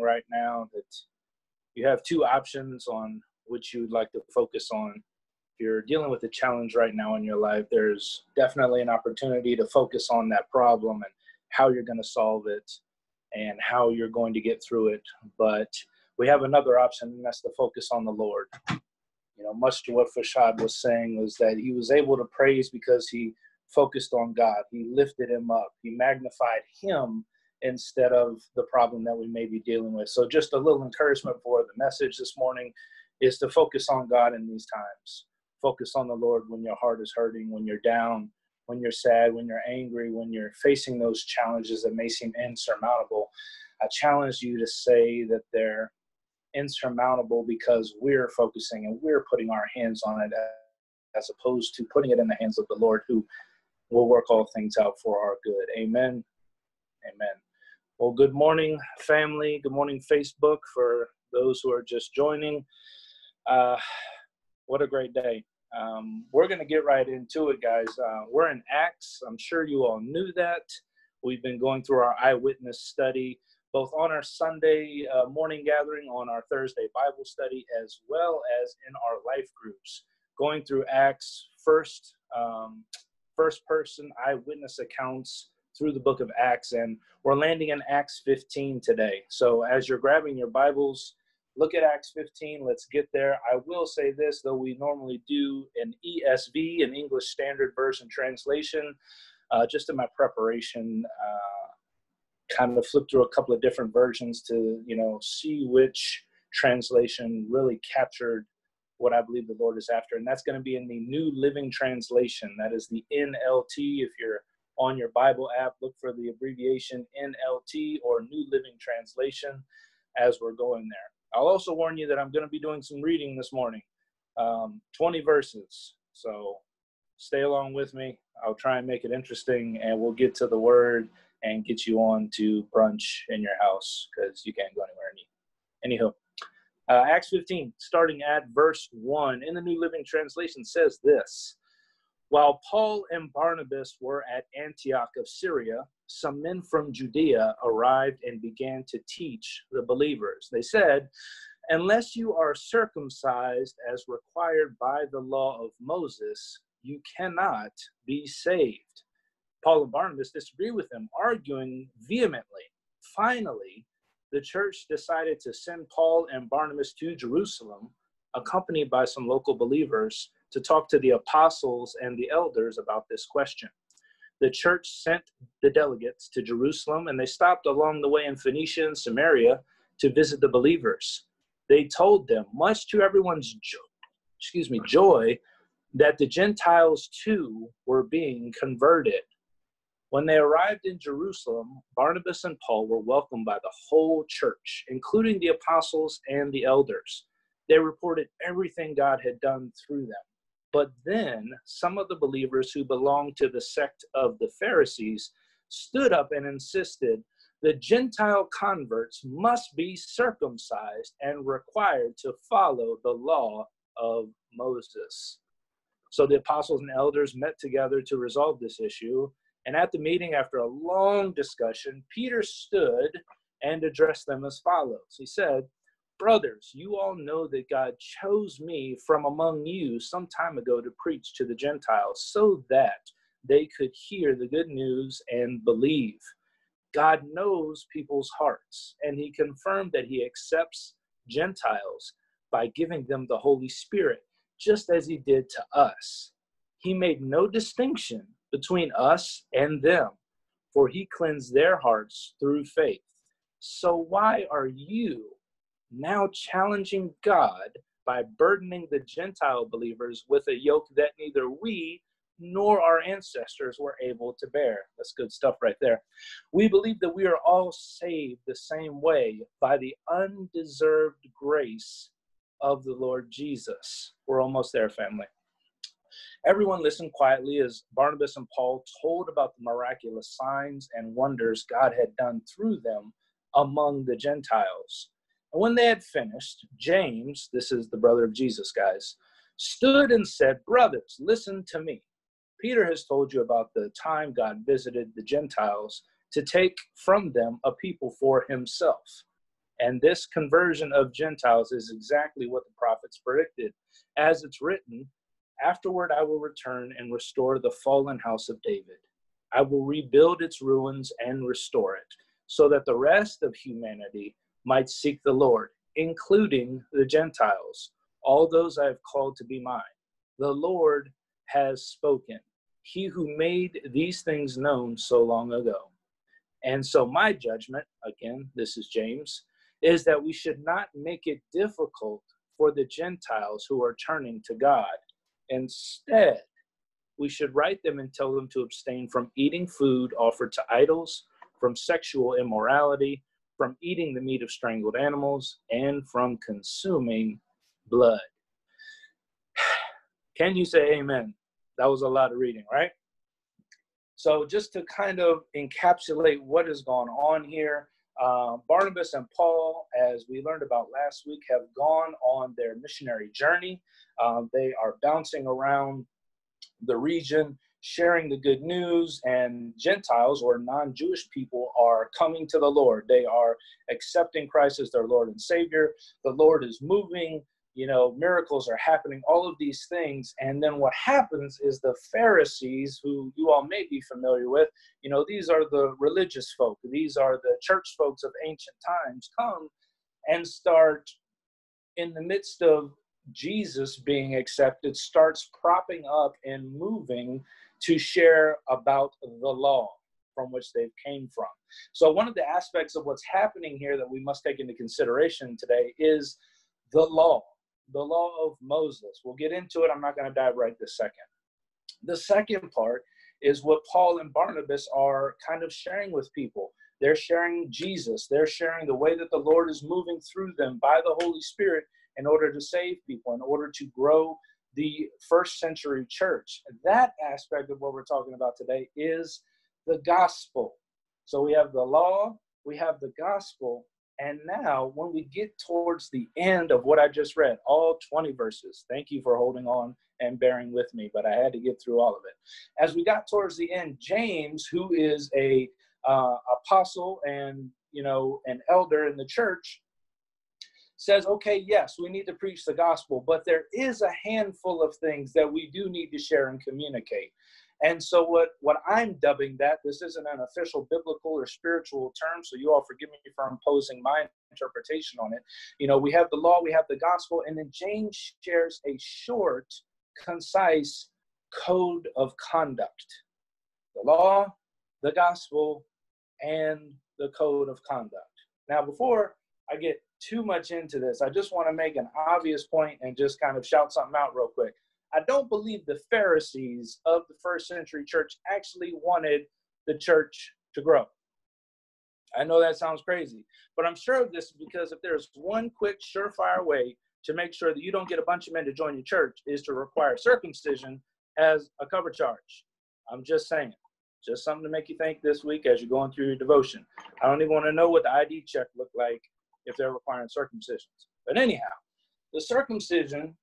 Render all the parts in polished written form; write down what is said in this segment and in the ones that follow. right now that you have two options on which you would like to focus on. If you're dealing with a challenge right now in your life, there's definitely an opportunity to focus on that problem and how you're going to solve it and how you're going to get through it. But we have another option, and that's to focus on the Lord. You know, much to what Fashad was saying was that he was able to praise because he focused on God. He lifted him up. He magnified him instead of the problem that we may be dealing with. So just a little encouragement for the message this morning is to focus on God in these times. Focus on the Lord when your heart is hurting, when you're down, when you're sad, when you're angry, when you're facing those challenges that may seem insurmountable. I challenge you to say that they're insurmountable because we're focusing and we're putting our hands on it as opposed to putting it in the hands of the Lord, who will work all things out for our good. Amen. Amen. Well, good morning, family. Good morning, Facebook, for those who are just joining. What a great day. We're going to get right into it, guys. We're in Acts. I'm sure you all knew that. We've been going through our eyewitness study, both on our Sunday morning gathering, on our Thursday Bible study, as well as in our life groups, going through Acts first person eyewitness accounts through the book of Acts, and we're landing in Acts 15 today. So as you're grabbing your Bibles, look at Acts 15. Let's get there. I will say this, though we normally do an ESV, an English Standard Version translation, just in my preparation, kind of flipped through a couple of different versions to, you know, see which translation really captured what I believe the Lord is after. And that's going to be in the New Living Translation. That is the NLT. If you're on your Bible app, look for the abbreviation NLT or New Living Translation as we're going there. I'll also warn you that I'm going to be doing some reading this morning, 20 verses. So stay along with me. I'll try and make it interesting, and we'll get to the word and get you on to brunch in your house because you can't go anywhere. Anywho, Acts 15, starting at verse 1 in the New Living Translation, says this. While Paul and Barnabas were at Antioch of Syria, some men from Judea arrived and began to teach the believers. They said, "Unless you are circumcised as required by the law of Moses, you cannot be saved." Paul and Barnabas disagree with them, arguing vehemently. Finally, the church decided to send Paul and Barnabas to Jerusalem, accompanied by some local believers, to talk to the apostles and the elders about this question. The church sent the delegates to Jerusalem, and they stopped along the way in Phoenicia and Samaria to visit the believers. They told them, much to everyone's joy, that the Gentiles too were being converted. When they arrived in Jerusalem, Barnabas and Paul were welcomed by the whole church, including the apostles and the elders. They reported everything God had done through them. But then some of the believers who belonged to the sect of the Pharisees stood up and insisted the Gentile converts must be circumcised and required to follow the law of Moses. So the apostles and elders met together to resolve this issue. And at the meeting, after a long discussion, Peter stood and addressed them as follows. He said, "Brothers, you all know that God chose me from among you some time ago to preach to the Gentiles so that they could hear the good news and believe. God knows people's hearts, and he confirmed that he accepts Gentiles by giving them the Holy Spirit, just as he did to us. He made no distinction between us and them, for he cleansed their hearts through faith. So why are you now challenging God by burdening the Gentile believers with a yoke that neither we nor our ancestors were able to bear?" That's good stuff right there. "We believe that we are all saved the same way by the undeserved grace of the Lord Jesus." We're almost there, family. Everyone listened quietly as Barnabas and Paul told about the miraculous signs and wonders God had done through them among the Gentiles. And when they had finished, James, this is the brother of Jesus, guys, stood and said, "Brothers, listen to me. Peter has told you about the time God visited the Gentiles to take from them a people for himself. And this conversion of Gentiles is exactly what the prophets predicted. As it's written, afterward I will return and restore the fallen house of David. I will rebuild its ruins and restore it, so that the rest of humanity might seek the Lord, including the Gentiles, all those I have called to be mine. The Lord has spoken, he who made these things known so long ago. And so my judgment, again, this is James, is that we should not make it difficult for the Gentiles who are turning to God. Instead, we should write them and tell them to abstain from eating food offered to idols, from sexual immorality, from eating the meat of strangled animals, and from consuming blood. Can you say amen? That was a lot of reading, right? So just to kind of encapsulate what has gone on here, Barnabas and Paul, as we learned about last week, have gone on their missionary journey. They are bouncing around the region, sharing the good news, and Gentiles or non-Jewish people are coming to the Lord. They are accepting Christ as their Lord and Savior. The Lord is moving, you know, miracles are happening, all of these things. And then what happens is the Pharisees, who you all may be familiar with, you know, these are the religious folk. These are the church folks of ancient times, come and start, in the midst of Jesus being accepted, starts propping up and moving to share about the law from which they came from. So one of the aspects of what's happening here that we must take into consideration today is the law of Moses. We'll get into it. I'm not going to dive right this second. The second part is what Paul and Barnabas are kind of sharing with people. They're sharing Jesus. They're sharing the way that the Lord is moving through them by the Holy Spirit in order to save people, in order to grow the first century church. That aspect of what we're talking about today is the gospel. So we have the law, we have the gospel, and now when we get towards the end of what I just read, all 20 verses, thank you for holding on and bearing with me, but I had to get through all of it. As we got towards the end, James, who is a apostle and, you know, an elder in the church, says, okay, yes, we need to preach the gospel, but there is a handful of things that we do need to share and communicate. And so what I'm dubbing that, this isn't an official biblical or spiritual term, so you all forgive me for imposing my interpretation on it. You know, we have the law, we have the gospel, and then James shares a short, concise code of conduct. The law, the gospel, and the code of conduct. Now, before I get too much into this, I just want to make an obvious point and just kind of shout something out real quick. I don't believe the Pharisees of the first century church actually wanted the church to grow. I know that sounds crazy, but I'm sure of this because if there's one quick surefire way to make sure that you don't get a bunch of men to join your church is to require circumcision as a cover charge. I'm just saying. Just something to make you think this week as you're going through your devotion. I don't even want to know what the ID check looked like if they're requiring circumcisions. But anyhow, the circumcision,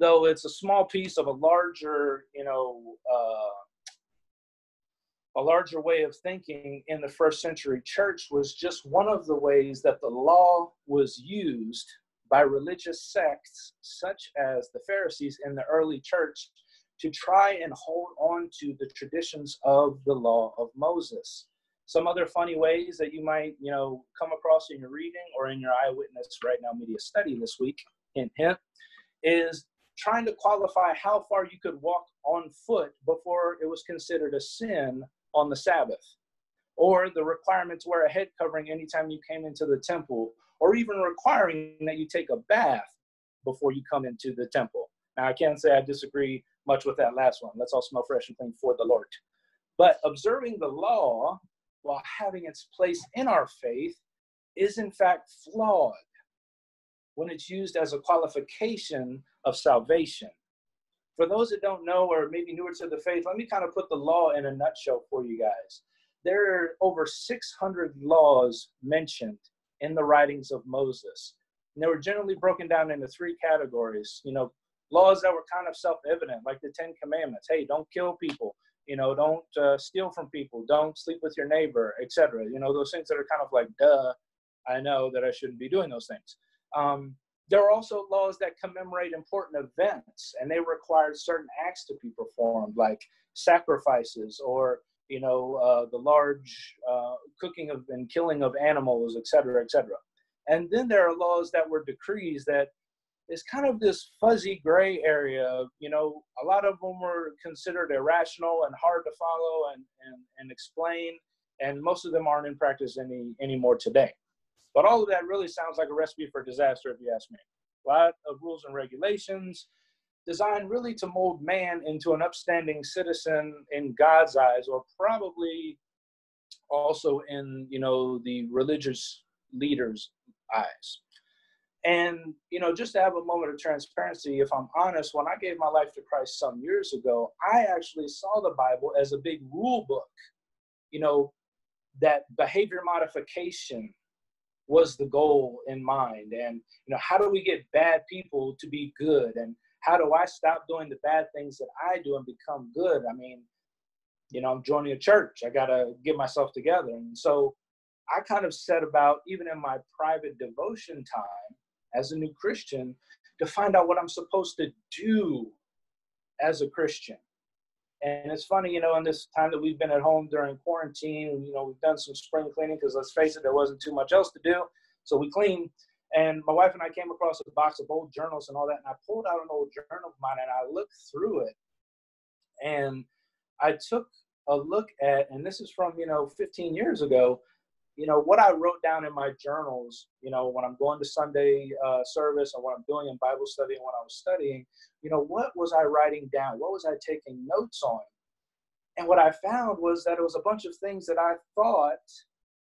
though it's a small piece of a larger, you know, a larger way of thinking in the first century church, was just one of the ways that the law was used by religious sects such as the Pharisees in the early church to try and hold on to the traditions of the law of Moses. Some other funny ways that you might, you know, come across in your reading or in your Eyewitness Right Now media study this week, hint, hint, is trying to qualify how far you could walk on foot before it was considered a sin on the Sabbath, or the requirement to wear a head covering anytime you came into the temple, or even requiring that you take a bath before you come into the temple. Now, I can't say I disagree much with that last one. Let's all smell fresh and clean for the Lord. But observing the law while having its place in our faith is in fact flawed when it's used as a qualification of salvation. For those that don't know or maybe newer to the faith, let me kind of put the law in a nutshell for you guys. There are over 600 laws mentioned in the writings of Moses. And they were generally broken down into three categories. You know, laws that were kind of self-evident, like the Ten Commandments. Hey, don't kill people. You know, don't steal from people. Don't sleep with your neighbor, etc. You know, those things that are kind of like, duh, I know that I shouldn't be doing those things. There are also laws that commemorate important events, and they require certain acts to be performed, like sacrifices or, you know, the large cooking of and killing of animals, et cetera, et cetera. And then there are laws that were decrees that is kind of this fuzzy gray area. You know, a lot of them were considered irrational and hard to follow and explain, and most of them aren't in practice anymore today. But all of that really sounds like a recipe for disaster, if you ask me. A lot of rules and regulations designed really to mold man into an upstanding citizen in God's eyes, or probably also in, you know, the religious leaders' eyes. And, you know, just to have a moment of transparency, if I'm honest, when I gave my life to Christ some years ago, I actually saw the Bible as a big rule book, you know, that behavior modification was the goal in mind. And, you know, how do we get bad people to be good? And how do I stop doing the bad things that I do and become good? I mean, you know, I'm joining a church. I got to get myself together. And so I kind of set about, even in my private devotion time, as a new Christian, to find out what I'm supposed to do as a Christian. And it's funny, you know, in this time that we've been at home during quarantine, you know, we've done some spring cleaning because, let's face it, there wasn't too much else to do. So we cleaned. And my wife and I came across a box of old journals and all that. And I pulled out an old journal of mine and I looked through it. And I took a look at, and this is from, you know, 15 years ago, you know, what I wrote down in my journals, you know, when I'm going to Sunday service and what I'm doing in Bible study and when I was studying, you know, what was I writing down? What was I taking notes on? And what I found was that it was a bunch of things that I thought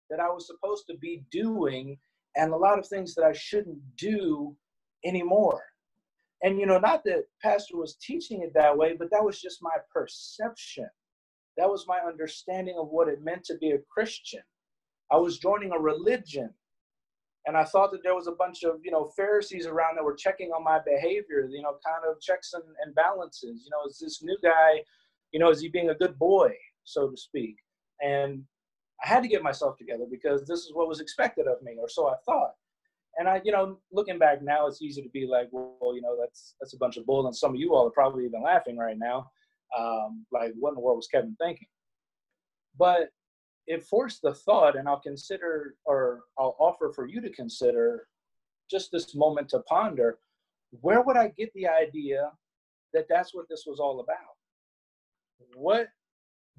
that I was supposed to be doing and a lot of things that I shouldn't do anymore. And, you know, not that Pastor was teaching it that way, but that was just my perception. That was my understanding of what it meant to be a Christian. I was joining a religion, and I thought that there was a bunch of, you know, Pharisees around that were checking on my behavior, you know, kind of checks and balances. You know, is this new guy, you know, is he being a good boy, so to speak? And I had to get myself together because this is what was expected of me, or so I thought. And I, you know, looking back now, it's easy to be like, well, you know, that's a bunch of bull, and some of you all are probably even laughing right now. Like, what in the world was Kevin thinking? But it forced the thought, and I'll consider, or I'll offer for you to consider just this moment to ponder, where would I get the idea that that's what this was all about? What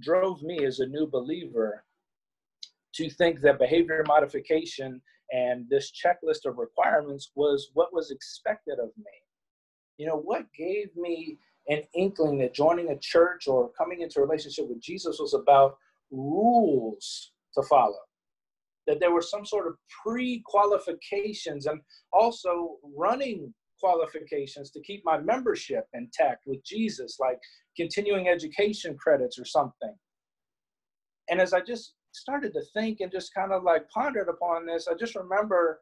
drove me as a new believer to think that behavior modification and this checklist of requirements was what was expected of me? You know, what gave me an inkling that joining a church or coming into a relationship with Jesus was about rules to follow, that there were some sort of pre-qualifications and also running qualifications to keep my membership intact with Jesus, like continuing education credits or something. And as I just started to think and just kind of like pondered upon this, I just remember,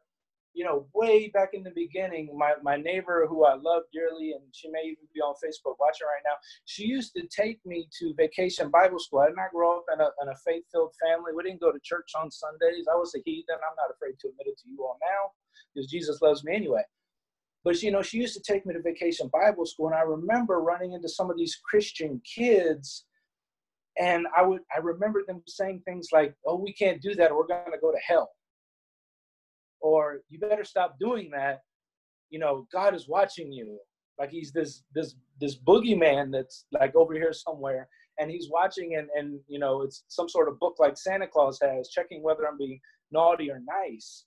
you know, way back in the beginning, my neighbor who I love dearly, and she may even be on Facebook watching right now, she used to take me to Vacation Bible School. I did not grow up in a faith-filled family. We didn't go to church on Sundays. I was a heathen. I'm not afraid to admit it to you all now because Jesus loves me anyway. But, you know, she used to take me to Vacation Bible School, and I remember running into some of these Christian kids, and I remember them saying things like, oh, we can't do that, or we're going to go to hell. Or you better stop doing that. You know, God is watching you. Like he's this boogeyman that's like over here somewhere, and he's watching, and you know, it's some sort of book like Santa Claus has, checking whether I'm being naughty or nice.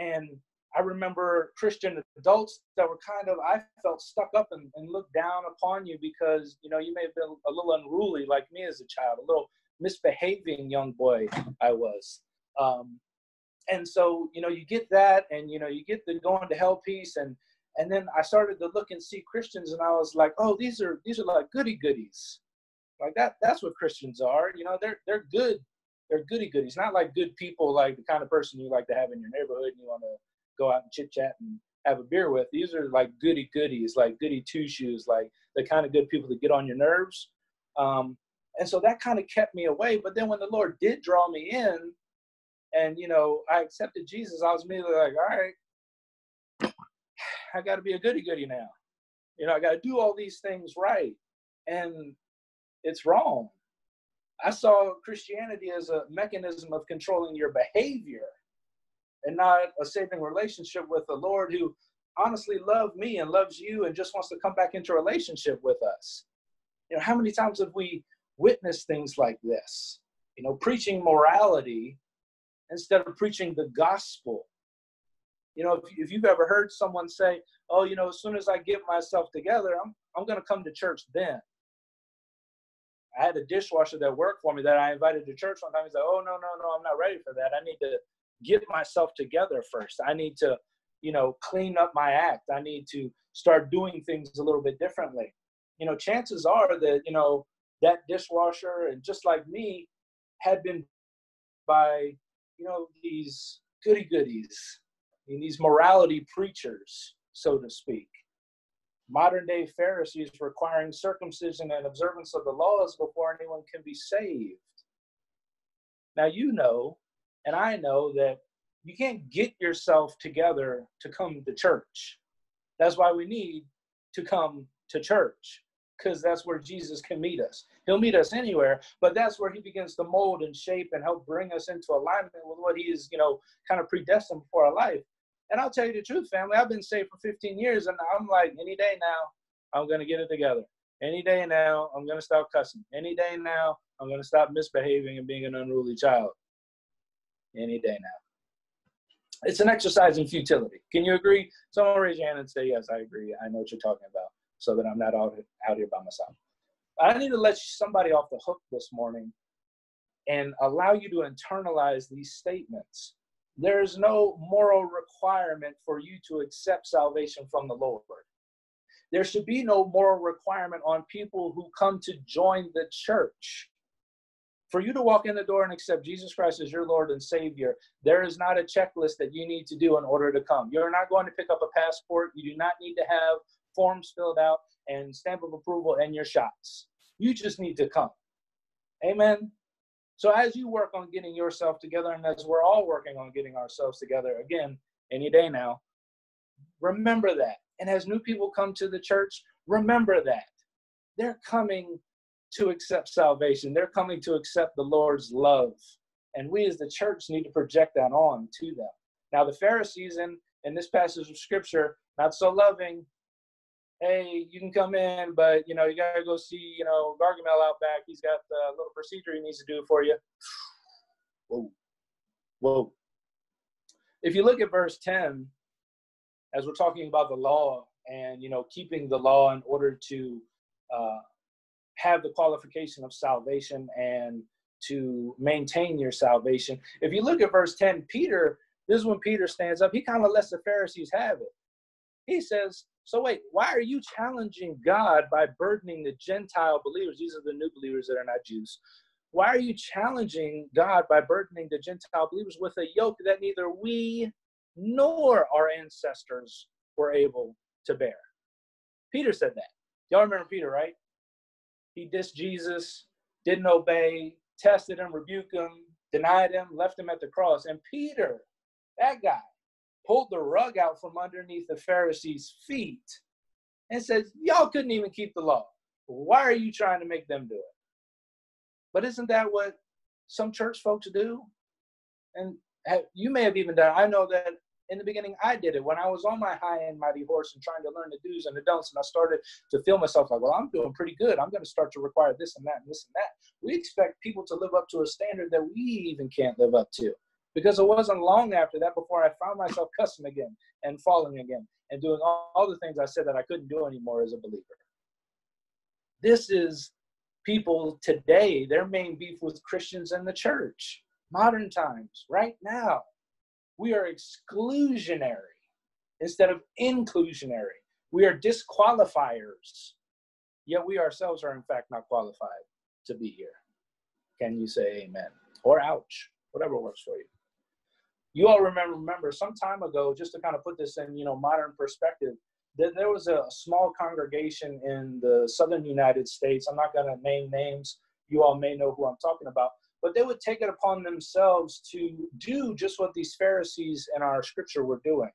And I remember Christian adults that were kind of, I felt stuck up and looked down upon you because, you know, you may have been a little unruly like me as a child, a little misbehaving young boy I was. And so, you know, you get that, and, you know, you get the going to hell piece. And then I started to look and see Christians, and I was like, oh, these are like goody goodies. Like that's what Christians are. You know, they're good. They're goody goodies, not like good people, like the kind of person you like to have in your neighborhood and you want to go out and chit chat and have a beer with. These are like goody goodies, like goody two shoes, like the kind of good people that get on your nerves. And so that kind of kept me away. But then when the Lord did draw me in, and, you know, I accepted Jesus, I was immediately like, all right, I got to be a goody-goody now. You know, I got to do all these things right. And it's wrong. I saw Christianity as a mechanism of controlling your behavior and not a saving relationship with the Lord, who honestly loved me and loves you and just wants to come back into a relationship with us. You know, how many times have we witnessed things like this? You know, preaching morality instead of preaching the gospel. You know, if you've ever heard someone say, oh, you know, as soon as I get myself together, I'm going to come to church then. I had a dishwasher that worked for me that I invited to church one time. He's like, oh, no, I'm not ready for that. I need to get myself together first. I need to, you know, clean up my act. I need to start doing things a little bit differently. You know, chances are that, you know, that dishwasher, and just like me, had been by, you know, these goody-goodies and these morality preachers, so to speak. Modern-day Pharisees requiring circumcision and observance of the laws before anyone can be saved. Now, you know, and I know that you can't get yourself together to come to church. That's why we need to come to church, because that's where Jesus can meet us. He'll meet us anywhere, but that's where he begins to mold and shape and help bring us into alignment with what he is, you know, kind of predestined for our life. And I'll tell you the truth, family, I've been saved for 15 years, and I'm like, any day now, I'm going to get it together. Any day now, I'm going to stop cussing. Any day now, I'm going to stop misbehaving and being an unruly child. Any day now. It's an exercise in futility. Can you agree? Someone raise your hand and say, yes, I agree. I know what you're talking about, so that I'm not out here by myself. I need to let somebody off the hook this morning and allow you to internalize these statements. There is no moral requirement for you to accept salvation from the Lord. There should be no moral requirement on people who come to join the church. For you to walk in the door and accept Jesus Christ as your Lord and Savior, there is not a checklist that you need to do in order to come. You're not going to pick up a passport. You do not need to have forms filled out and stamp of approval and your shots. You just need to come. Amen. So as you work on getting yourself together, and as we're all working on getting ourselves together, again, any day now, remember that. And as new people come to the church, remember that. They're coming to accept salvation. They're coming to accept the Lord's love. And we as the church need to project that on to them. Now, the Pharisees in this passage of Scripture, not so loving. Hey, you can come in, but, you know, you got to go see, you know, Gargamel out back. He's got a little procedure he needs to do for you. Whoa. Whoa. If you look at verse 10, as we're talking about the law and, you know, keeping the law in order to have the qualification of salvation and to maintain your salvation. If you look at verse 10, Peter, this is when Peter stands up. He kind of lets the Pharisees have it. He says, so wait, why are you challenging God by burdening the Gentile believers? These are the new believers that are not Jews. Why are you challenging God by burdening the Gentile believers with a yoke that neither we nor our ancestors were able to bear? Peter said that. Y'all remember Peter, right? He dissed Jesus, didn't obey, tested him, rebuked him, denied him, left him at the cross. And Peter, that guy, pulled the rug out from underneath the Pharisees' feet and says, y'all couldn't even keep the law. Why are you trying to make them do it? But isn't that what some church folks do? And you may have even done it. I know that in the beginning I did it. When I was on my high and mighty horse and trying to learn the do's and the don'ts, and I started to feel myself like, well, I'm doing pretty good. I'm going to start to require this and that and this and that. We expect people to live up to a standard that we even can't live up to. Because it wasn't long after that before I found myself cussing again and falling again and doing all the things I said that I couldn't do anymore as a believer. This is people today, their main beef with Christians in the church. Modern times, right now, we are exclusionary instead of inclusionary. We are disqualifiers, yet we ourselves are in fact not qualified to be here. Can you say amen? Or ouch, whatever works for you. You all remember some time ago, just to kind of put this in, you know, modern perspective, that there was a small congregation in the southern United States. I'm not going to name names. You all may know who I'm talking about. but they would take it upon themselves to do just what these Pharisees in our scripture were doing.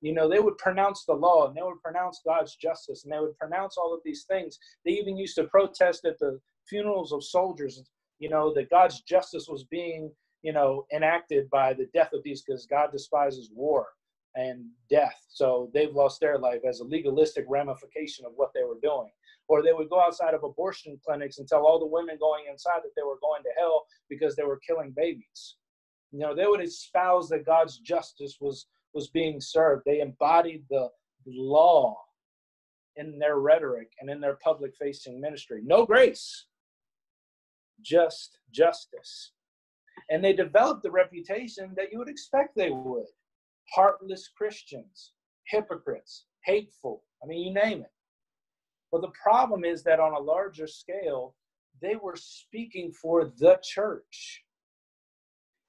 You know, they would pronounce the law, and they would pronounce God's justice, and they would pronounce all of these things. They even used to protest at the funerals of soldiers, you know, that God's justice was being, you know, enacted by the death of these, because God despises war and death. So they've lost their life as a legalistic ramification of what they were doing. Or they would go outside of abortion clinics and tell all the women going inside that they were going to hell because they were killing babies. You know, they would espouse that God's justice was being served. They embodied the law in their rhetoric and in their public-facing ministry. No grace, just justice. And they developed the reputation that you would expect they would. Heartless Christians, hypocrites, hateful, I mean, you name it. But the problem is that on a larger scale, they were speaking for the church.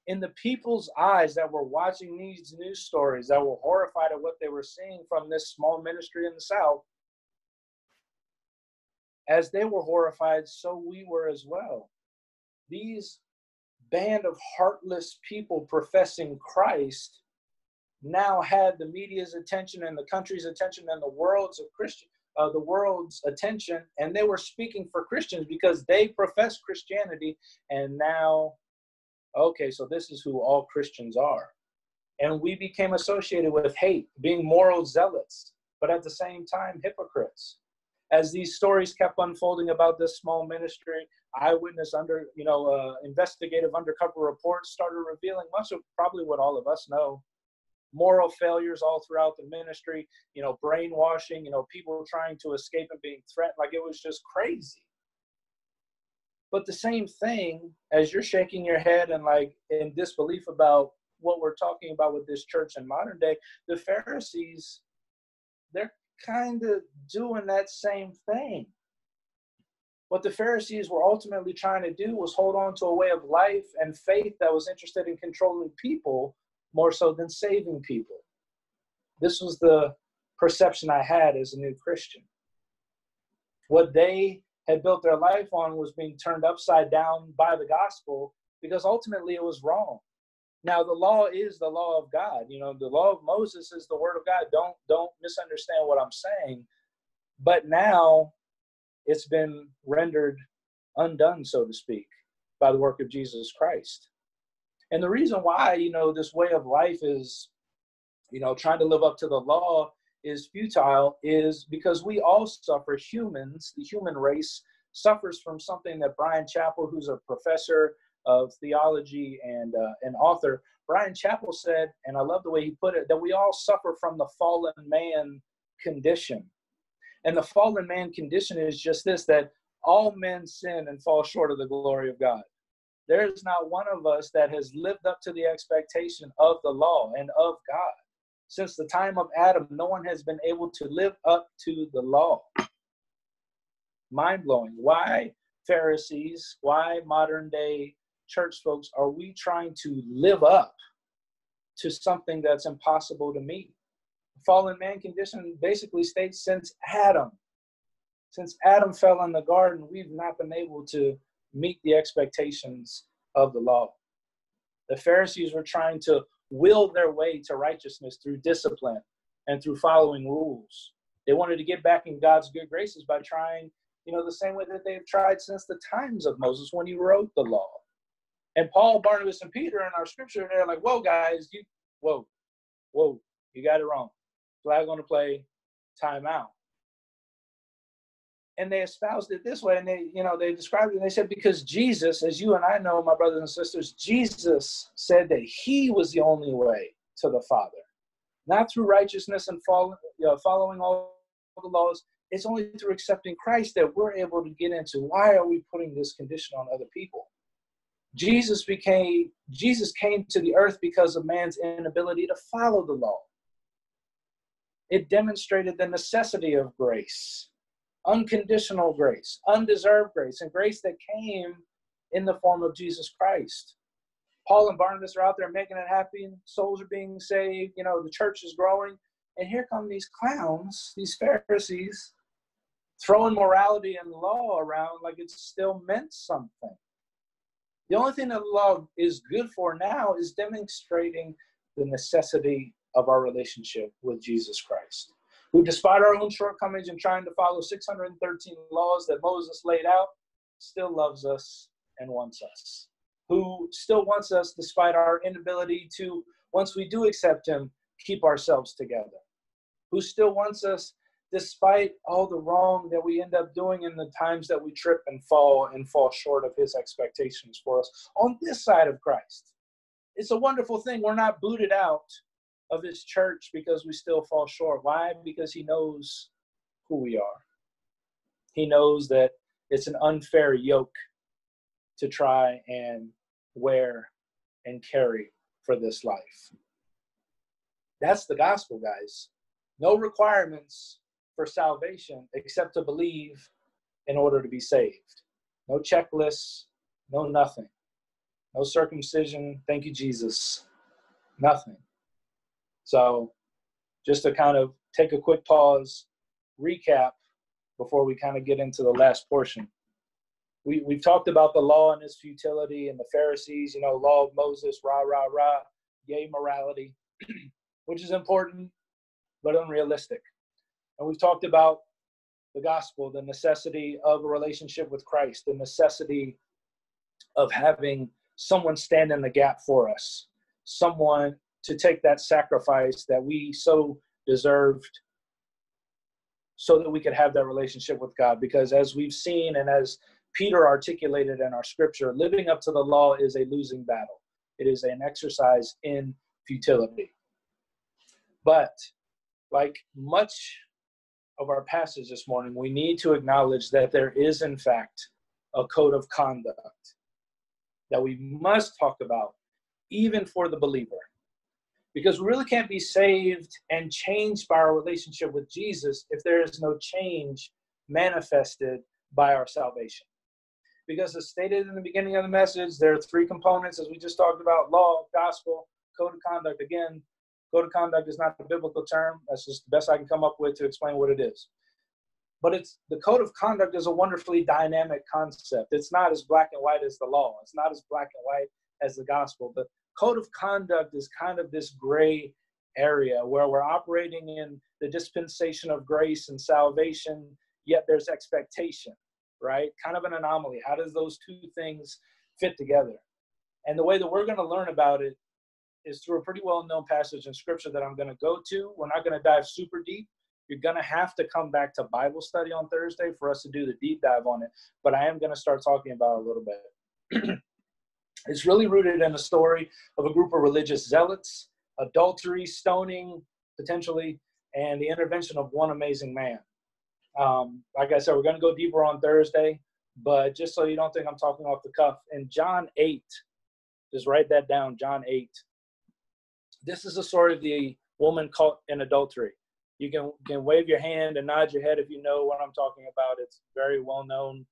In the people's eyes that were watching these news stories, that were horrified at what they were seeing from this small ministry in the South, as they were horrified, so we were as well. These band of heartless people professing Christ now had the media's attention and the country's attention and the world's attention, and they were speaking for Christians because they profess Christianity, and now, okay, so this is who all Christians are. And we became associated with hate, being moral zealots, but at the same time, hypocrites. As these stories kept unfolding about this small ministry, eyewitness investigative undercover reports started revealing much of probably what all of us know. Moral failures all throughout the ministry, you know, brainwashing, you know, people trying to escape and being threatened. Like, it was just crazy. But the same thing, as you're shaking your head and like in disbelief about what we're talking about with this church in modern day, the Pharisees, they're kind of doing that same thing. What the Pharisees were ultimately trying to do was hold on to a way of life and faith that was interested in controlling people more so than saving people. This was the perception I had as a new Christian. What they had built their life on was being turned upside down by the gospel, because ultimately it was wrong. Now, the law is the law of God. You know, the law of Moses is the word of God. Don't misunderstand what I'm saying. But now it's been rendered undone, so to speak, by the work of Jesus Christ. And the reason why, you know, this way of life is, you know, trying to live up to the law is futile, is because we all suffer. Humans, the human race, suffers from something that Brian Chappell, who's a professor of theology and an author, Brian Chappell said, and I love the way he put it, that we all suffer from the fallen man condition. And the fallen man condition is just this, that all men sin and fall short of the glory of God. There is not one of us that has lived up to the expectation of the law and of God. Since the time of Adam, no one has been able to live up to the law. Mind-blowing. Why, Pharisees, why modern-day church folks, are we trying to live up to something that's impossible to meet? Fallen man condition basically states since Adam fell in the garden, we've not been able to meet the expectations of the law. The Pharisees were trying to will their way to righteousness through discipline and through following rules. They wanted to get back in God's good graces by trying, you know, the same way that they've tried since the times of Moses when he wrote the law. And Paul, Barnabas, and Peter in our scripture, they're like, whoa, guys, you got it wrong. Flag on the play, time out. And they espoused it this way, and they described it, and they said, because Jesus, as you and I know, my brothers and sisters, Jesus said that he was the only way to the Father. Not through righteousness and following all the laws. It's only through accepting Christ that we're able to get into. Why are we putting this condition on other people? Jesus came to the earth because of man's inability to follow the law. It demonstrated the necessity of grace. Unconditional grace, undeserved grace, and grace that came in the form of Jesus Christ. Paul and Barnabas are out there making it happen. Souls are being saved. You know, the church is growing. And here come these clowns, these Pharisees, throwing morality and law around like it's still meant something. The only thing that love is good for now is demonstrating the necessity of our relationship with Jesus Christ, who, despite our own shortcomings and trying to follow 613 laws that Moses laid out, still loves us and wants us, who still wants us despite our inability to, once we do accept him, keep ourselves together, who still wants us despite all the wrong that we end up doing in the times that we trip and fall short of his expectations for us on this side of Christ. It's a wonderful thing. We're not booted out of his church because we still fall short. Why? Because he knows who we are. He knows that it's an unfair yoke to try and wear and carry for this life. That's the gospel, guys. No requirements for salvation except to believe in order to be saved. No checklists, no nothing. No circumcision, thank you, Jesus, nothing. So just to kind of take a quick pause, recap before we kind of get into the last portion. We've talked about the law and its futility and the Pharisees, law of Moses, rah, rah, rah, yay morality, which is important but unrealistic. And we've talked about the gospel, the necessity of a relationship with Christ, the necessity of having someone stand in the gap for us, someone to take that sacrifice that we so deserved so that we could have that relationship with God. Because as we've seen and as Peter articulated in our scripture, living up to the law is a losing battle. It is an exercise in futility. But like much of our passage this morning, we need to acknowledge that there is, in fact, a code of conduct that we must talk about, even for the believer. Because we really can't be saved and changed by our relationship with Jesus if there is no change manifested by our salvation. Because as stated in the beginning of the message, there are three components, as we just talked about: law, gospel, code of conduct. Again, code of conduct is not a biblical term. That's just the best I can come up with to explain what it is. But it's the code of conduct is a wonderfully dynamic concept. It's not as black and white as the law. It's not as black and white as the gospel. The code of conduct is kind of this gray area where we're operating in the dispensation of grace and salvation, yet there's expectation, right? Kind of an anomaly. How does those two things fit together? And the way that we're going to learn about it is through a pretty well-known passage in scripture that I'm going to go to. We're not going to dive super deep. You're going to have to come back to Bible study on Thursday for us to do the deep dive on it. But I am going to start talking about it a little bit. It's really rooted in the story of a group of religious zealots, adultery, stoning, potentially, and the intervention of one amazing man. Like I said, we're going to go deeper on Thursday, but just so you don't think I'm talking off the cuff, in John 8, just write that down, John 8. This is the story of the woman caught in adultery. You can wave your hand and nod your head if you know what I'm talking about. It's a very well-known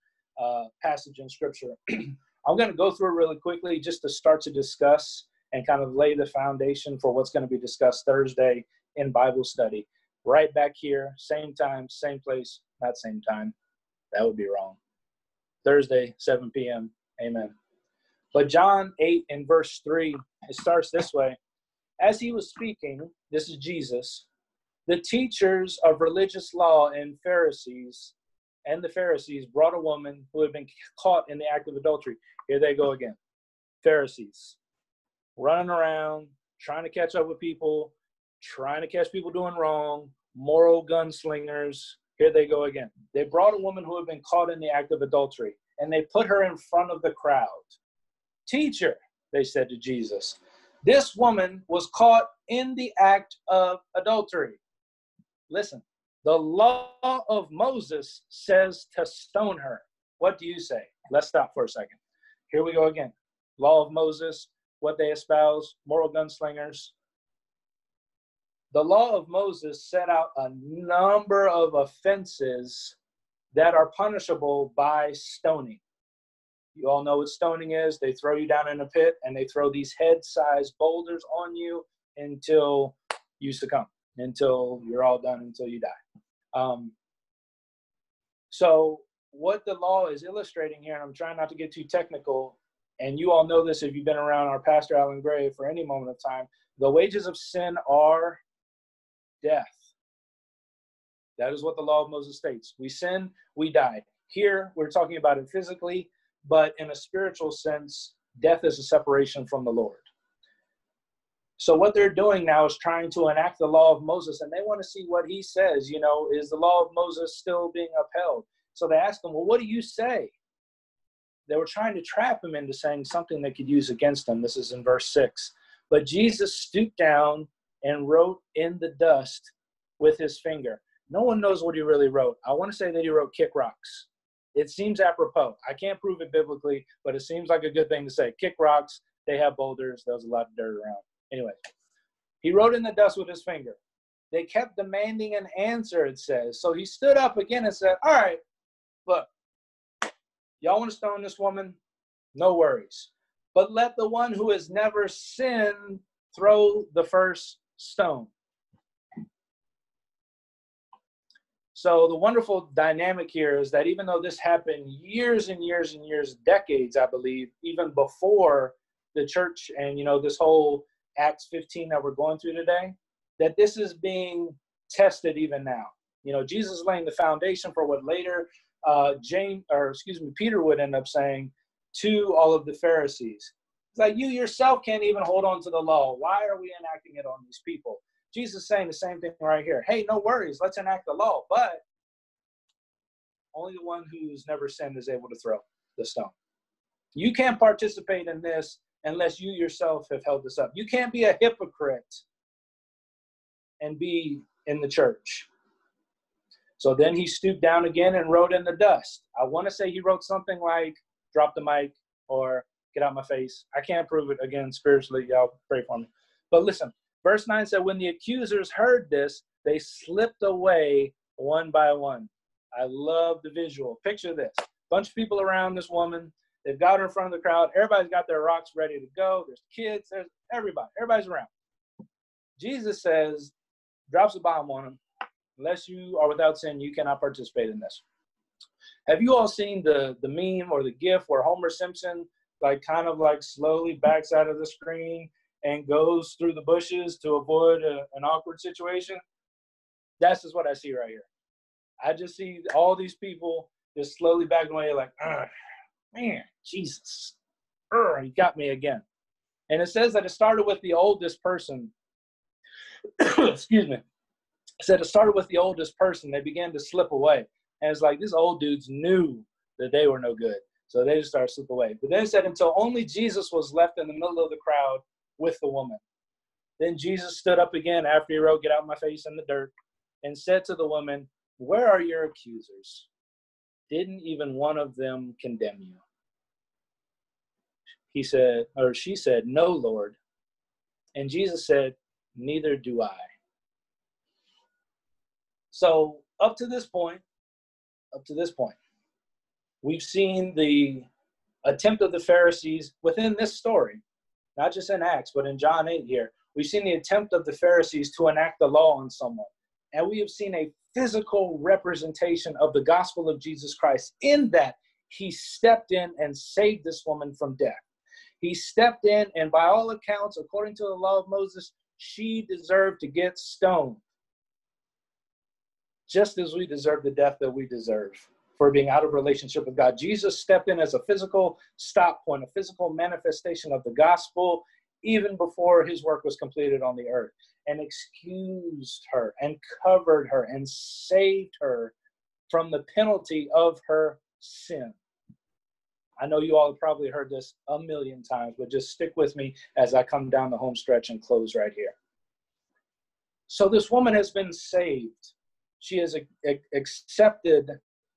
passage in Scripture. I'm going to go through it really quickly just to start to discuss and kind of lay the foundation for what's going to be discussed Thursday in Bible study. Right back here, same time, same place, not same time. That would be wrong. Thursday, 7 p.m. Amen. But John 8 and verse 3, it starts this way. As he was speaking, this is Jesus, the teachers of religious law and the Pharisees brought a woman who had been caught in the act of adultery. Here they go again. Pharisees running around, trying to catch up with people, trying to catch people doing wrong, moral gunslingers. Here they go again. They brought a woman who had been caught in the act of adultery, and they put her in front of the crowd. Teacher, they said to Jesus, this woman was caught in the act of adultery. Listen, the law of Moses says to stone her. What do you say? Let's stop for a second. Here we go again. Law of Moses, what they espouse, moral gunslingers. The law of Moses set out a number of offenses that are punishable by stoning. You all know what stoning is. They throw you down in a pit, and they throw these head-sized boulders on you until you succumb, until you're all done, until you die. So what the law is illustrating here, and I'm trying not to get too technical and you all know this if you've been around our pastor, Alan Gray, for any moment of time, the wages of sin are death. That is what the law of Moses states. We sin, we die. Here, we're talking about it physically, but in a spiritual sense, death is a separation from the Lord. So what they're doing now is trying to enact the law of Moses, and they want to see what he says. You know, is the law of Moses still being upheld? So they asked him, well, what do you say? They were trying to trap him into saying something they could use against him. This is in verse 6. But Jesus stooped down and wrote in the dust with his finger. No one knows what he really wrote. I want to say that he wrote kick rocks. It seems apropos. I can't prove it biblically, but it seems like a good thing to say. Kick rocks, they have boulders. There was a lot of dirt around. Anyway, he wrote in the dust with his finger. They kept demanding an answer, it says. So he stood up again and said, all right, look, y'all want to stone this woman? No worries. But let the one who has never sinned throw the first stone. So the wonderful dynamic here is that even though this happened years and years and years, decades, I believe, even before the church and, you know, this whole Acts 15 that we're going through today, that this is being tested even now. You know, Jesus laying the foundation for what later Peter would end up saying to all of the Pharisees. It's like, you yourself can't even hold on to the law. Why are we enacting it on these people? Jesus is saying the same thing right here. Hey, no worries. Let's enact the law. But only the one who's never sinned is able to throw the stone. You can't participate in this unless you yourself have held this up. You can't be a hypocrite and be in the church. So then he stooped down again and wrote in the dust. I want to say he wrote something like, drop the mic or get out my face. I can't prove it. Again, spiritually, y'all pray for me. But listen. Verse 9 said, when the accusers heard this, they slipped away one by one. I love the visual. Picture this. Bunch of people around this woman. They've got her in front of the crowd. Everybody's got their rocks ready to go. There's kids. There's everybody. Everybody's around. Jesus says, drops a bomb on them. Unless you are without sin, you cannot participate in this. Have you all seen the meme or the gif where Homer Simpson kind of slowly backs out of the screen and goes through the bushes to avoid an awkward situation? That's just what I see right here. I just see all these people just slowly backing away like, man, Jesus, he got me again. And it says that it started with the oldest person. Excuse me. It said it started with the oldest person. They began to slip away. And it's like these old dudes knew that they were no good. So they just started to slip away. But then it said until only Jesus was left in the middle of the crowd with the woman. Then Jesus stood up again after he wrote, get out of my face, in the dirt, and said to the woman, where are your accusers? Didn't even one of them condemn you? He said, or she said, no, Lord. And Jesus said, neither do I. So up to this point, we've seen the attempt of the Pharisees within this story. Not just in Acts, but in John 8 here, we've seen the attempt of the Pharisees to enact the law on someone. And we have seen a physical representation of the gospel of Jesus Christ in that he stepped in and saved this woman from death. He stepped in, and by all accounts, according to the law of Moses, she deserved to get stoned. Just as we deserve the death that we deserve for being out of relationship with God. Jesus stepped in as a physical stop point, a physical manifestation of the gospel, even before his work was completed on the earth, and excused her and covered her and saved her from the penalty of her sin. I know you all have probably heard this a million times, but just stick with me as I come down the home stretch and close right here. So this woman has been saved. She has accepted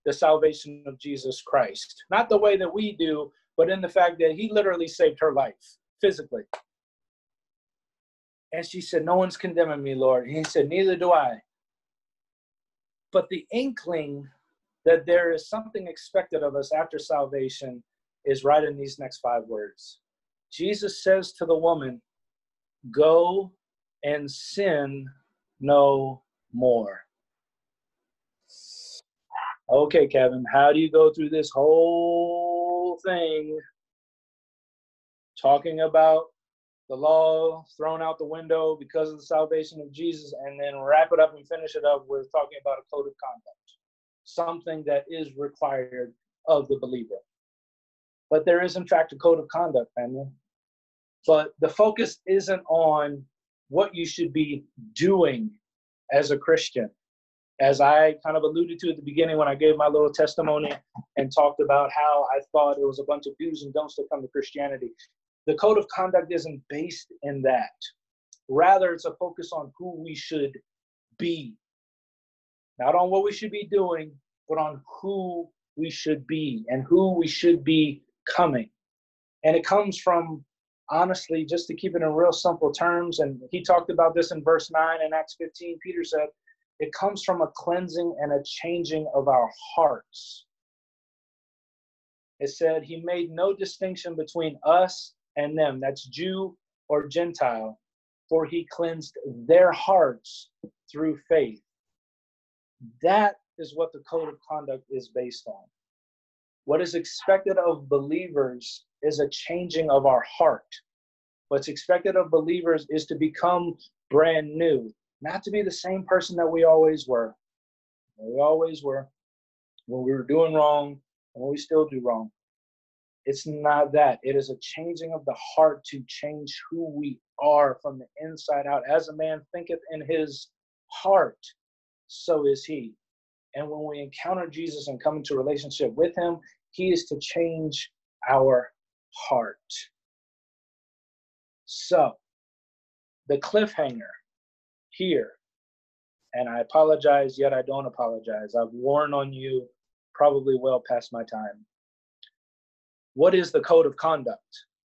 the salvation of Jesus Christ. Not the way that we do, but in the fact that he literally saved her life, physically. And she said, no one's condemning me, Lord. And he said, neither do I. But the inkling that there is something expected of us after salvation is right in these next 5 words. Jesus says to the woman, go and sin no more. Okay, Kevin, how do you go through this whole thing talking about the law thrown out the window because of the salvation of Jesus, and then wrap it up and finish it up with talking about a code of conduct, something that is required of the believer. But there is, in fact, a code of conduct, family. But the focus isn't on what you should be doing as a Christian. As I kind of alluded to at the beginning when I gave my little testimony and talked about how I thought it was a bunch of do's and don'ts to come to Christianity, the code of conduct isn't based in that. Rather, it's a focus on who we should be. Not on what we should be doing, but on who we should be and who we should be coming. And it comes from, honestly, just to keep it in real simple terms, and he talked about this in verse 9 in Acts 15, Peter said, it comes from a cleansing and a changing of our hearts. It said he made no distinction between us and them, that's Jew or Gentile, for he cleansed their hearts through faith. That is what the code of conduct is based on. What is expected of believers is a changing of our heart. What's expected of believers is to become brand new, not to be the same person that we always were. We always were when we were doing wrong and when we still do wrong. It's not that. It is a changing of the heart to change who we are from the inside out. As a man thinketh in his heart, so is he. And when we encounter Jesus and come into relationship with him, he is to change our heart. So, the cliffhanger here, and I apologize, yet I don't apologize. I've worn on you probably well past my time. What is the code of conduct?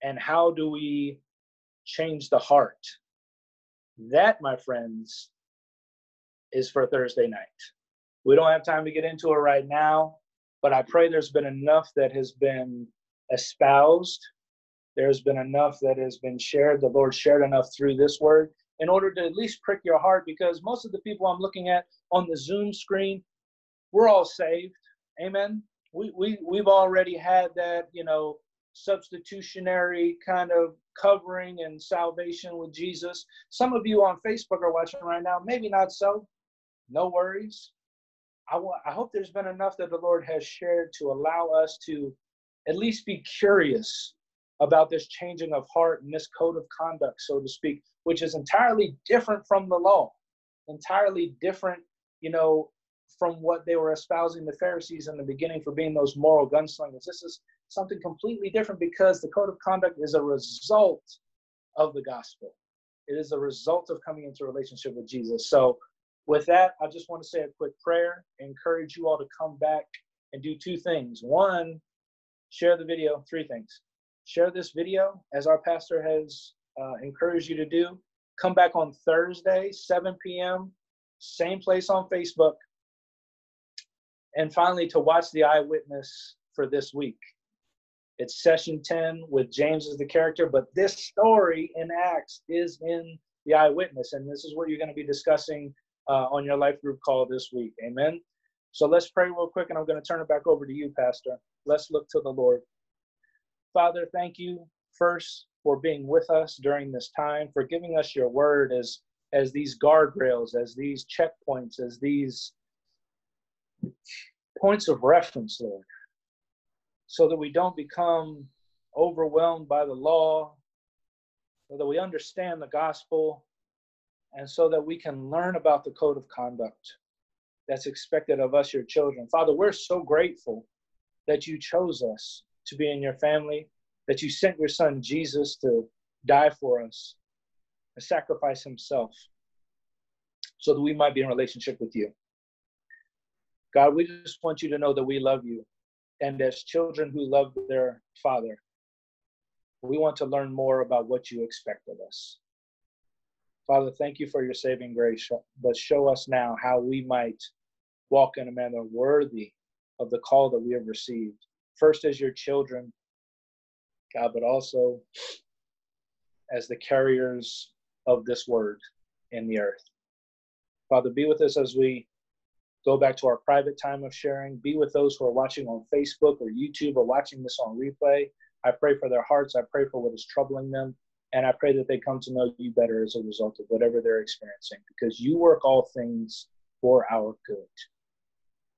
And how do we change the heart? That, my friends, is for Thursday night. We don't have time to get into it right now, but I pray there's been enough that has been espoused. There's been enough that has been shared. The Lord shared enough through this word in order to at least prick your heart, because most of the people I'm looking at on the Zoom screen, we're all saved. Amen. We've already had that, substitutionary kind of covering and salvation with Jesus. Some of you on Facebook are watching right now. Maybe not so. No worries. I hope there's been enough that the Lord has shared to allow us to at least be curious about this changing of heart and this code of conduct, so to speak, which is entirely different from the law, entirely different, from what they were espousing the Pharisees in the beginning for being those moral gunslingers. This is something completely different because the code of conduct is a result of the gospel. It is a result of coming into relationship with Jesus. So, with that, I just want to say a quick prayer, encourage you all to come back and do two things. One, share the video, three things. Share this video, as our pastor has encouraged you to do. Come back on Thursday, 7 p.m., same place on Facebook. And finally, to watch the eyewitness for this week. It's session 10 with James as the character, but this story in Acts is in the eyewitness, and this is what you're going to be discussing on your life group call this week. Amen. So let's pray real quick, and I'm going to turn it back over to you, Pastor. Let's look to the Lord. Father, thank you first for being with us during this time, for giving us your word as these guardrails, as these checkpoints, as these points of reference, Lord, so that we don't become overwhelmed by the law, so that we understand the gospel, and so that we can learn about the code of conduct that's expected of us, your children. Father, we're so grateful that you chose us to be in your family, that you sent your son Jesus to die for us, to sacrifice himself, so that we might be in relationship with you. God, we just want you to know that we love you. And as children who love their father, we want to learn more about what you expect of us. Father, thank you for your saving grace, but show us now how we might walk in a manner worthy of the call that we have received, first as your children, God, but also as the carriers of this word in the earth. Father, be with us as we go back to our private time of sharing. Be with those who are watching on Facebook or YouTube or watching this on replay. I pray for their hearts. I pray for what is troubling them. And I pray that they come to know you better as a result of whatever they're experiencing, because you work all things for our good.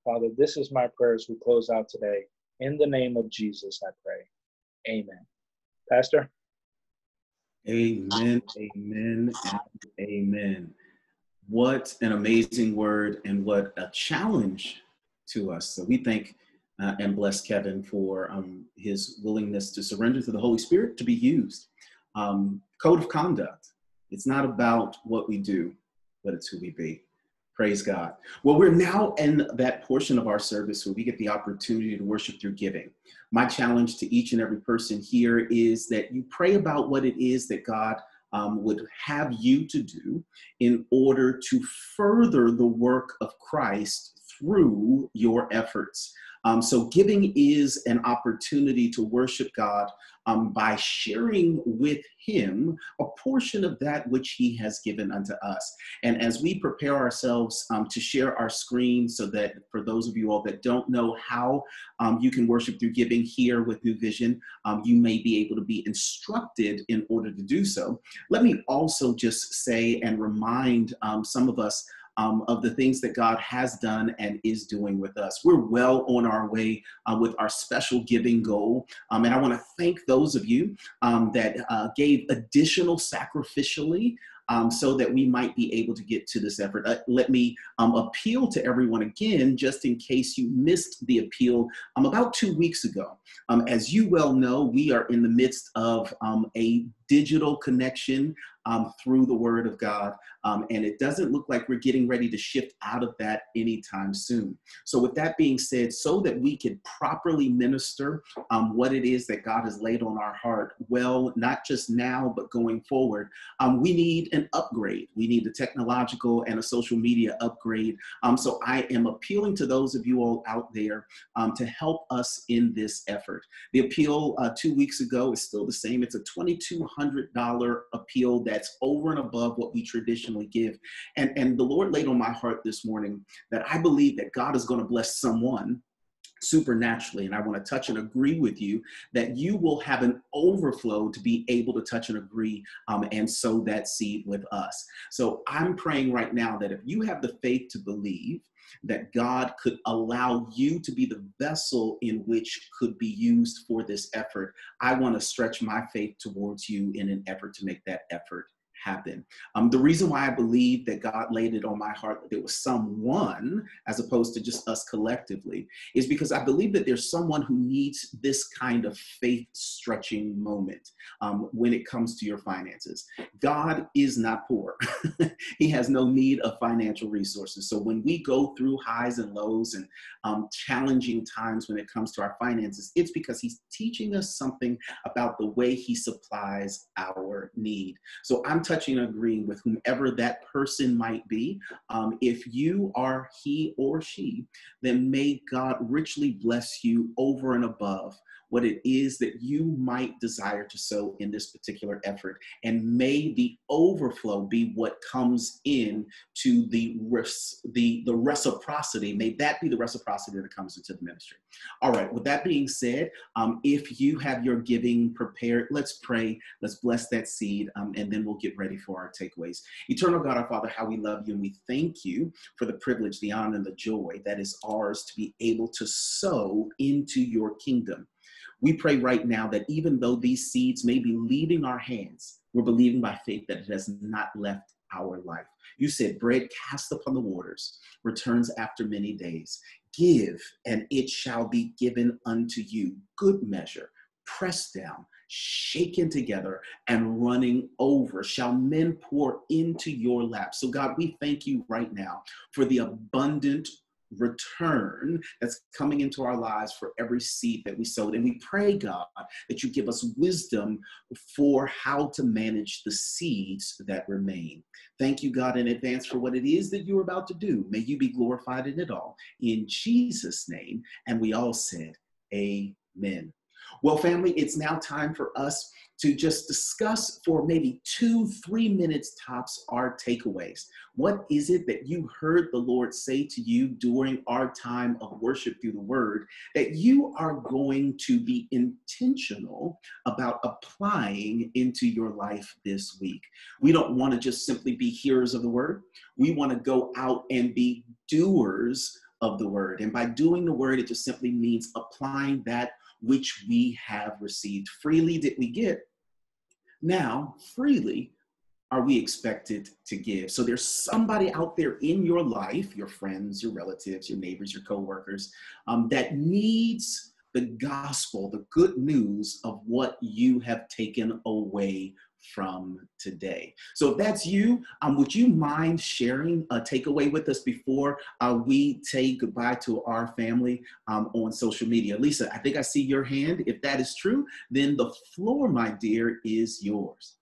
Father, this is my prayer as we close out today. In the name of Jesus, I pray. Amen. Pastor? Amen, amen, and amen. What an amazing word, and what a challenge to us. So we thank and bless Kevin for his willingness to surrender to the Holy Spirit to be used. Code of conduct. It's not about what we do, but it's who we be. Praise God. Well, we're now in that portion of our service where we get the opportunity to worship through giving. My challenge to each and every person here is that you pray about what it is that God would have you to do in order to further the work of Christ through your efforts. So giving is an opportunity to worship God by sharing with him a portion of that which he has given unto us. And as we prepare ourselves to share our screen, so that for those of you all that don't know how you can worship through giving here with New Vision, you may be able to be instructed in order to do so. Let me also just say and remind some of us of the things that God has done and is doing with us. We're well on our way with our special giving goal. And I want to thank those of you that gave additional sacrificially so that we might be able to get to this effort. Let me appeal to everyone again, just in case you missed the appeal about 2 weeks ago. As you well know, we are in the midst of a digital connection through the Word of God. And it doesn't look like we're getting ready to shift out of that anytime soon. So with that being said, so that we can properly minister what it is that God has laid on our heart, well, not just now, but going forward, we need an upgrade. We need a technological and a social media upgrade. So I am appealing to those of you all out there to help us in this effort. The appeal 2 weeks ago is still the same. It's a $2,200 appeal that's over and above what we traditionally give. And the Lord laid on my heart this morning that I believe that God is going to bless someone supernaturally. And I want to touch and agree with you that you will have an overflow to be able to touch and agree and sow that seed with us. So I'm praying right now that if you have the faith to believe that God could allow you to be the vessel in which could be used for this effort, I want to stretch my faith towards you in an effort to make that effort happen. The reason why I believe that God laid it on my heart that there was someone, as opposed to just us collectively, is because I believe that there's someone who needs this kind of faith stretching moment when it comes to your finances. God is not poor. He has no need of financial resources. So when we go through highs and lows and challenging times when it comes to our finances, it's because he's teaching us something about the way he supplies our need. So I'm touching and agreeing with whomever that person might be. If you are he or she, then may God richly bless you over and above what it is that you might desire to sow in this particular effort. And may the overflow be what comes in to the reciprocity. May that be the reciprocity that comes into the ministry. All right, with that being said, if you have your giving prepared, let's pray, let's bless that seed, and then we'll get ready for our takeaways. Eternal God, our Father, how we love you, and we thank you for the privilege, the honor, and the joy that is ours to be able to sow into your kingdom. We pray right now that even though these seeds may be leaving our hands, we're believing by faith that it has not left our life. You said bread cast upon the waters returns after many days. Give, and it shall be given unto you. Good measure, pressed down, shaken together, and running over, shall men pour into your lap. So God, we thank you right now for the abundant return that's coming into our lives for every seed that we sowed. And we pray, God, that you give us wisdom for how to manage the seeds that remain. Thank you, God, in advance for what it is that you're about to do. May you be glorified in it all. In Jesus' name, and we all said, amen. Well, family, it's now time for us to just discuss for maybe 2-3 minutes tops our takeaways. What is it that you heard the Lord say to you during our time of worship through the word that you are going to be intentional about applying into your life this week? We don't want to just simply be hearers of the word. We want to go out and be doers of the word. And by doing the word, it just simply means applying that which we have received. Freely did we get, now freely are we expected to give. So there's somebody out there in your life, your friends, your relatives, your neighbors, your coworkers, that needs the gospel, the good news of what you have taken away from today. So if that's you, would you mind sharing a takeaway with us before we say goodbye to our family on social media? Lisa, I think I see your hand. If that is true, then the floor, my dear, is yours.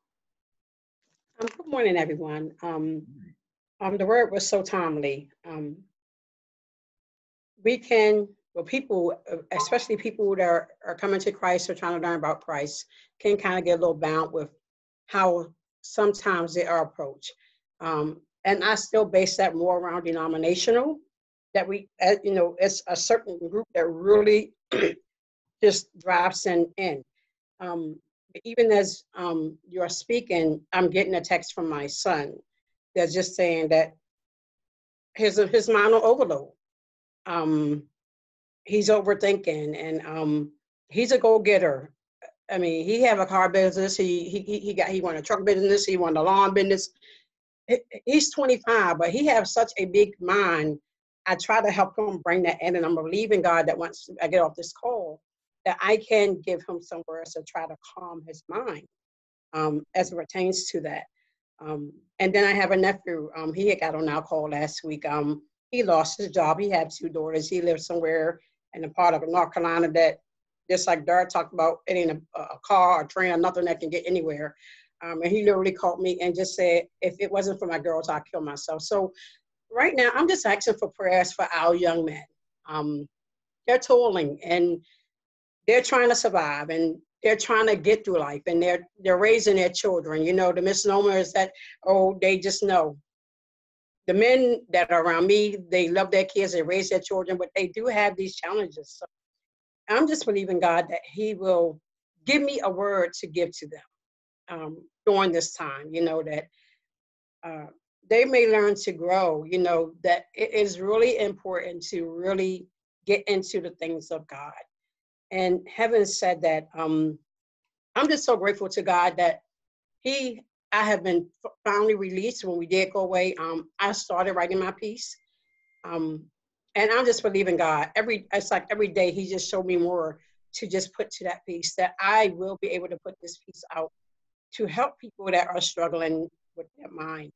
Good morning, everyone. The word was so timely. People, especially people that are coming to Christ or trying to learn about Christ, can kind of get a little bound with how sometimes they are approached. And I still base that more around denominational, that we, it's a certain group that really just drops in. Even as you're speaking, I'm getting a text from my son that's just saying that his mind will overload. He's overthinking, and he's a go-getter. I mean, he have a car business. He won a truck business. He won the lawn business. He's 25, but he has such a big mind. I try to help him bring that in, and I'm believing God that once I get off this call, that I can give him somewhere else to try to calm his mind as it pertains to that. And then I have a nephew. He had got on our call last week. He lost his job. He had 2 daughters. He lived somewhere in a part of North Carolina that, just like Dara talked about, it ain't a car or train or nothing that can get anywhere. And he literally called me and just said, if it wasn't for my girls, I'd kill myself. So right now, I'm just asking for prayers for our young men. They're toiling, and they're trying to survive, and they're trying to get through life, and they're raising their children. You know, the misnomer is that, oh, they just know. The men that are around me, they love their kids, they raise their children, but they do have these challenges. So I'm just believing God that he will give me a word to give to them during this time, that they may learn to grow, that it is really important to really get into the things of God. And having said that, I'm just so grateful to God that I have been finally released when we did go away. I started writing my piece. And I'm just believing God. It's like every day he just showed me more to just put to that piece, that I will be able to put this piece out to help people that are struggling with their mind,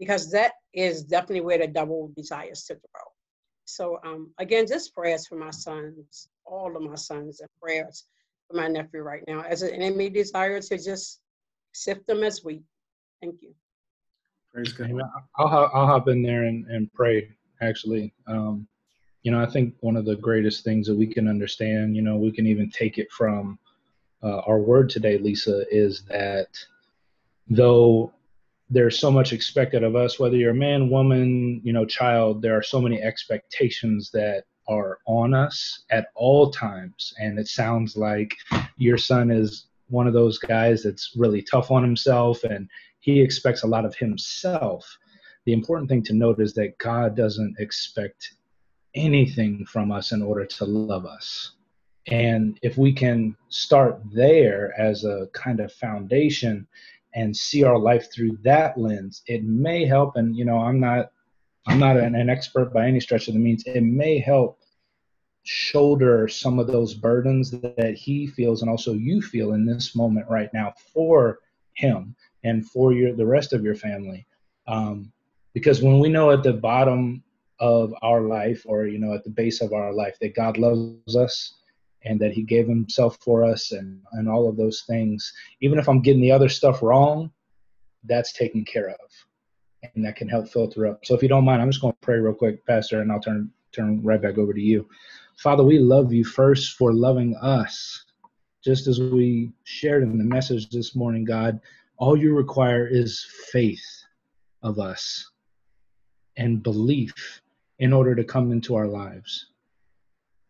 because that is definitely where the double desires to grow. So again, just prayers for my sons, all of my sons, and prayers for my nephew right now, as an enemy desire to just sift them as wheat. Thank you. Praise God. I'll hop in there and pray, actually. I think one of the greatest things that we can understand, we can even take it from our word today, Lisa, is that though there's so much expected of us, whether you're a man, woman, child, there are so many expectations that are on us at all times. And it sounds like your son is one of those guys that's really tough on himself, and he expects a lot of himself. The important thing to note is that God doesn't expect anything from us in order to love us. And if we can start there as a kind of foundation and see our life through that lens, it may help. And I'm not an expert by any stretch of the means. It may help shoulder some of those burdens that he feels, and also you feel in this moment right now, for him and for the rest of your family. Because when we know at the bottom of our life, or at the base of our life, that God loves us and that he gave himself for us and all of those things, even if I'm getting the other stuff wrong, that's taken care of, and that can help filter up. So if you don't mind, I'm just going to pray real quick, Pastor, and I'll turn right back over to you. Father, we love you first for loving us. just as we shared in the message this morning, God, all you require is faith of us and belief in order to come into our lives.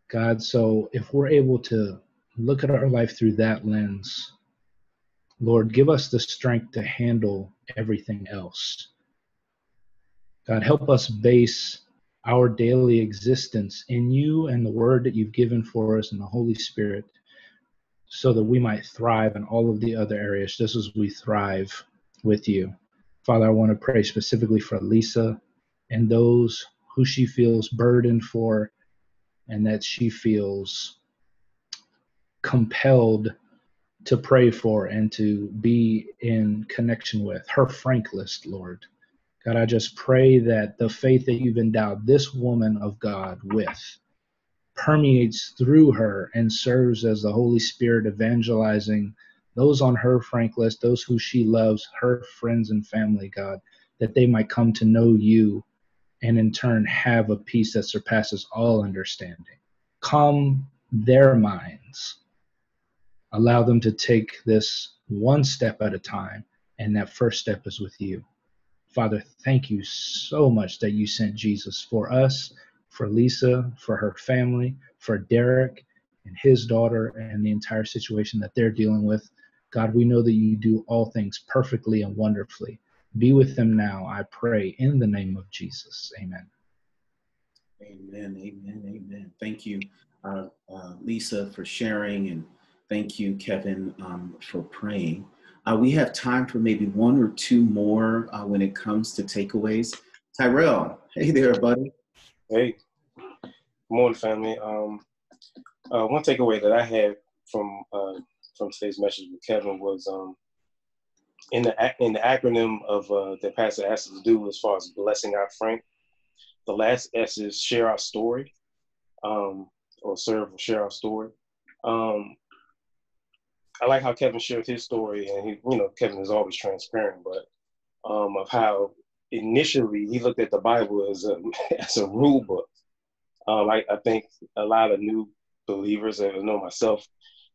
God, so if we're able to look at our life through that lens, Lord, give us the strength to handle everything else. God, help us base our daily existence in you and the word that you've given for us and the Holy Spirit, so that we might thrive in all of the other areas just as we thrive with you. Father, I want to pray specifically for Lisa and those who she feels burdened for and that she feels compelled to pray for and to be in connection with, her frank list, Lord. God, I just pray that the faith that you've endowed this woman of God with permeates through her and serves as the Holy Spirit evangelizing those on her frank list, those who she loves, her friends and family, God, that they might come to know you and in turn have a peace that surpasses all understanding. Calm their minds. Allow them to take this one step at a time, and that first step is with you. Father, thank you so much that you sent Jesus for us, for Lisa, for her family, for Derek and his daughter and the entire situation that they're dealing with. God, we know that you do all things perfectly and wonderfully. Be with them now, I pray, in the name of Jesus. Amen. Amen, amen, amen. Thank you, Lisa, for sharing, and thank you, Kevin, for praying. We have time for maybe one or two more when it comes to takeaways. Tyrell, hey there, buddy. Hey, good morning, family. One takeaway that I had from today's message with Kevin was in the acronym of that Pastor asked us to do as far as blessing our friend. The last S is share our story, or serve or share our story. I like how Kevin shared his story, and he, you know, Kevin is always transparent, but of how initially he looked at the Bible as a rule book. I think a lot of new believers, and I know myself,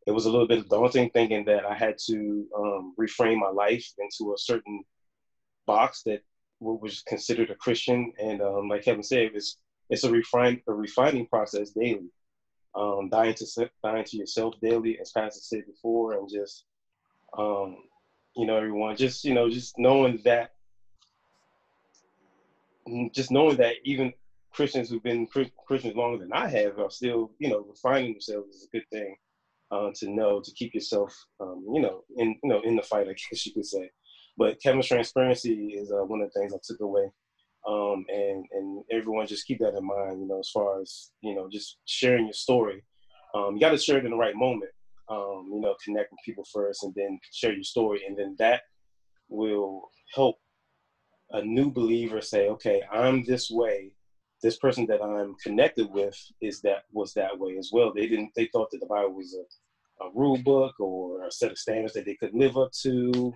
it was a little bit daunting thinking that I had to reframe my life into a certain box that was considered a Christian. And like Kevin said, it's a refining process daily. Dying to yourself daily, as Pastor said before, and just, everyone, just knowing that even Christians who've been Christians longer than I have are still, refining themselves is a good thing to know, to keep yourself, in the fight, I guess you could say. But Kevin's transparency is one of the things I took away. And everyone just keep that in mind, as far as, just sharing your story. You got to share it in the right moment, connect with people first and then share your story. And then that will help a new believer say, okay, I'm this way. This person that I'm connected with was that way as well. They thought that the Bible was a rule book or a set of standards that they couldn't live up to.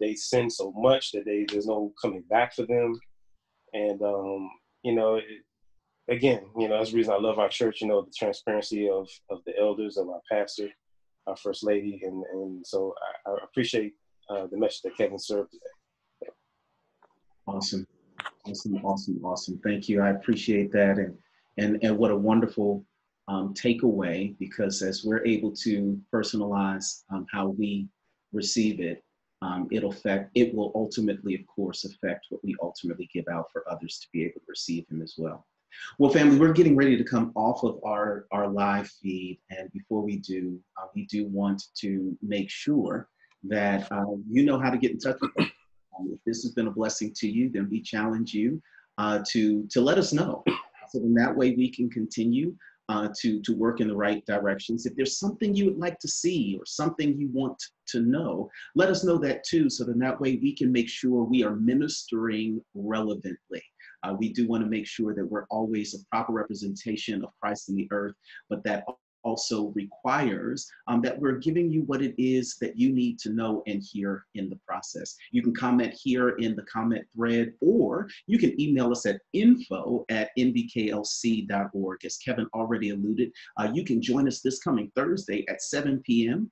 They sin so much that there's no coming back for them. And, that's the reason I love our church, the transparency of the elders, of our pastor, our first lady. And so I appreciate the message that Kevin served today. Awesome. Awesome, awesome, awesome. Thank you. I appreciate that. And what a wonderful takeaway, because as we're able to personalize how we receive it, it will ultimately, of course, affect what we ultimately give out for others to be able to receive him as well. Well, family, we're getting ready to come off of our live feed. And before we do want to make sure that you know how to get in touch with us. If this has been a blessing to you, then we challenge you to let us know. So in that way, we can continue to work in the right directions. If there's something you would like to see or something you want to know, let us know that too, so then that way we can make sure we are ministering relevantly. We do want to make sure that we're always a proper representation of Christ in the earth, but that also requires, that we're giving you what it is that you need to know and hear in the process. You can comment here in the comment thread, or you can email us at info@nbklc.org. As Kevin already alluded, you can join us this coming Thursday at 7 p.m.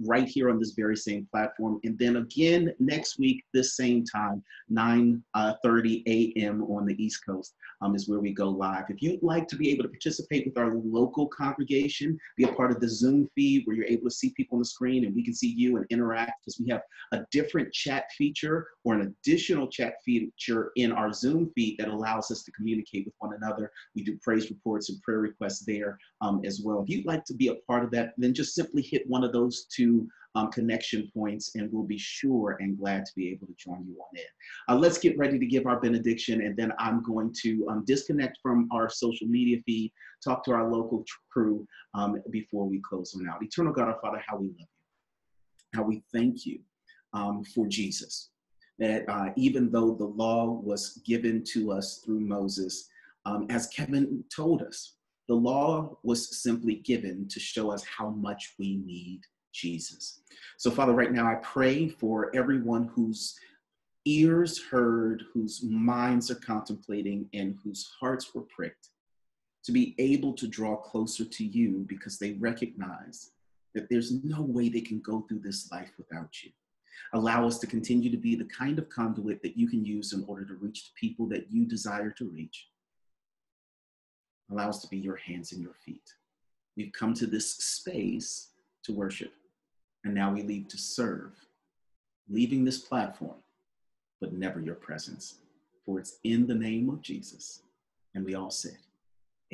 Right here on this very same platform. And then again, next week, this same time, 9:30 a.m. on the East Coast is where we go live. If you'd like to be able to participate with our local congregation, be a part of the Zoom feed where you're able to see people on the screen and we can see you and interact, because we have a different chat feature or an additional chat feature in our Zoom feed that allows us to communicate with one another. We do praise reports and prayer requests there as well. If you'd like to be a part of that, then just simply hit one of those two connection points, and we'll be sure and glad to be able to join you on in. Let's get ready to give our benediction, and then I'm going to disconnect from our social media feed, talk to our local crew before we close on out. Eternal God, our Father, how we love you, how we thank you for Jesus, that even though the law was given to us through Moses, as Kevin told us, the law was simply given to show us how much we need Jesus. So, Father, right now I pray for everyone whose ears heard, whose minds are contemplating, and whose hearts were pricked, to be able to draw closer to you because they recognize that there's no way they can go through this life without you. Allow us to continue to be the kind of conduit that you can use in order to reach the people that you desire to reach. Allow us to be your hands and your feet. We've come to this space to worship, and now we leave to serve, leaving this platform, but never your presence. For it's in the name of Jesus. And we all said,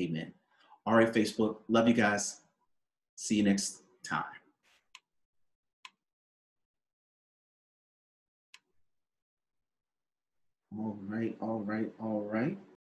amen. All right, Facebook, love you guys. See you next time. All right, all right, all right.